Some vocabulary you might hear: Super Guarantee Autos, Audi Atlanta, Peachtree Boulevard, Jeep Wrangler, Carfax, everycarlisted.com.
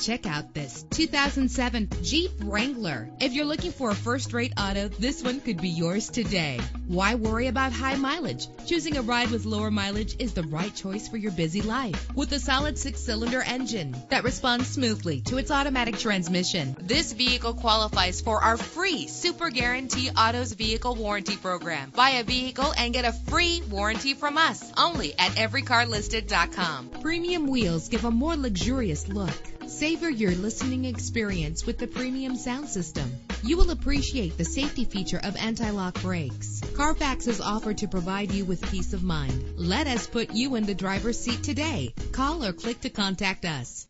Check out this 2007 Jeep Wrangler. If you're looking for a first-rate auto, this one could be yours today. Why worry about high mileage? Choosing a ride with lower mileage is the right choice for your busy life. With a solid 6-cylinder engine that responds smoothly to its automatic transmission, this vehicle qualifies for our free Super Guarantee Autos Vehicle Warranty Program. Buy a vehicle and get a free warranty from us, only at everycarlisted.com. Premium wheels give a more luxurious look. Savor your listening experience with the premium sound system. You will appreciate the safety feature of anti-lock brakes. Carfax is offered to provide you with peace of mind. Let us put you in the driver's seat today. Call or click to contact us.